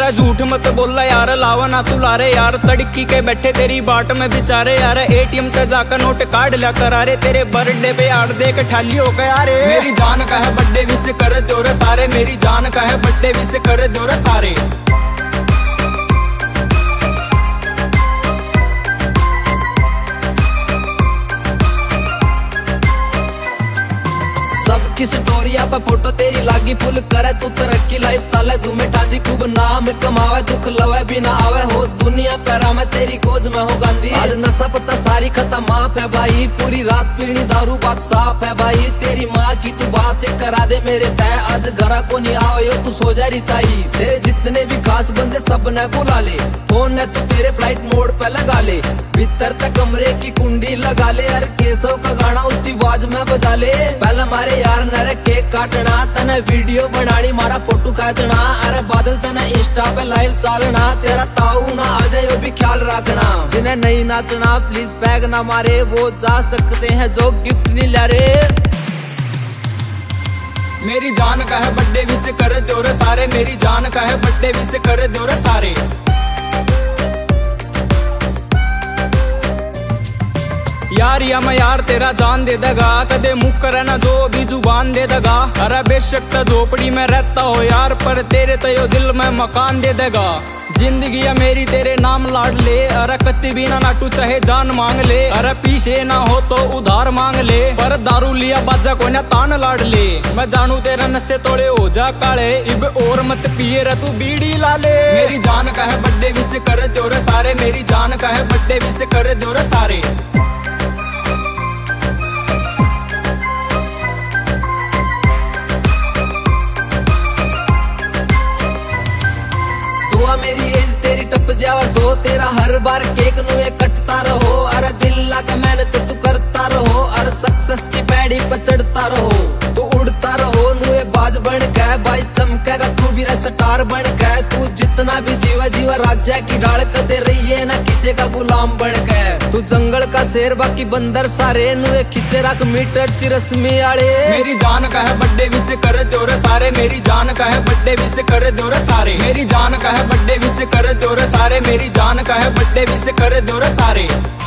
यार झूठ मत बोला यार, लावा ना तू लारे यार। तड़की के बैठे तेरी बाट में बिचारे यार, एटीएम ते जाकर नोट काट लिया करारे। तेरे बर्थडे पे आड़ दे के ठाली हो गया रे। मेरी जान का है बर्थडे विश कर दो रे सारे, मेरी जान का है बर्थडे विश कर दो रे सारे। किस स्टोरिया पर फोटो तेरी लागी फुल करे, तू तरक्की लाइफ चाले तू में ठाजी खूब नाम कमावे। दुख लवे बिना आवे हो दुनिया पैरा में, तेरी खोज में हो गांधी। आज नशा पता सारी खत्म माफ है भाई, पूरी रात पीनी दारू बात साफ है भाई। तेरी माँ की तू बातें करा दे मेरे तय, आज घरा को नहीं आवे तू सो जा रिताई। तेरे जितने भी खास बंदे सब ने बुला ले, फोन है तू तेरे फ्लाइट मोड पे लगा ले। भीतर तक कमरे की कुंडी लगा ले, हर केसव का गाना ऊंची आवाज में बजा ले। पहला मारे यार नरे केक काटना, तने वीडियो बनानी मारा फोटो खींचना। अरे बादल तने इंस्टा पे लाइव चालना, तेरा ताऊ ना आ जाए वो भी ख्याल रखना। जिन्हें नहीं नाचना प्लीज बैग ना मारे, वो जा सकते हैं जो गिफ्ट नहीं ला रे। मेरी जान का है बर्थडे विश कर दो रे सारे, मेरी जान का है बर्थडे विश कर दो रे सारे। यार या मैं यार तेरा जान दे दगा, कदे मुख करे ना जो भी जुबान दे दगा। अरे बेशक तो झोपड़ी में रहता हो यार, पर तेरे तो यो दिल में मकान दे दगा। जिंदगी या मेरी तेरे नाम लाड ले, अरे कत्ती भी ना नाटू चाहे जान मांग ले। अरे पीछे ना हो तो उधार मांग ले, पर दारू लिया बाजा को ना तान लाड ले। मैं जानू तेरा नशे तोड़े हो जा काले, इब और मत पिए रे तू बीड़ी ला ले। मेरी जान का है बर्थडे विश कर दो रे सारे, मेरी जान का है बर्थडे विश कर दो रे सारे। मेरी एज तेरी टप जावा सो, तेरा हर बार केक नु कटता रहो। अरे दिल लाके मेहनत तू करता रहो, अरे सक्सेस की पैड़ी पर चढ़ता रहो। तू उड़ता रहो नुए बाज बन के, भाई चमकेगा तू भी रे स्टार बन के। तू जितना भी जीवा जीवा राज्य की ढाल कदे रही है ना किसी का गुलाम बन के। तू जंगल का शेर बाकी बंदर सारे नुए खिचे रख मीटर चिरस्मी आले। मेरी जान का है बर्थडे विश कर दो रे सारे, मेरी जान का है बर्थडे विश कर दो रे सारे। मेरी जान का है बर्थडे विश कर दो रे सारे, मेरी जान का है बर्थडे विश कर दो रे सारे।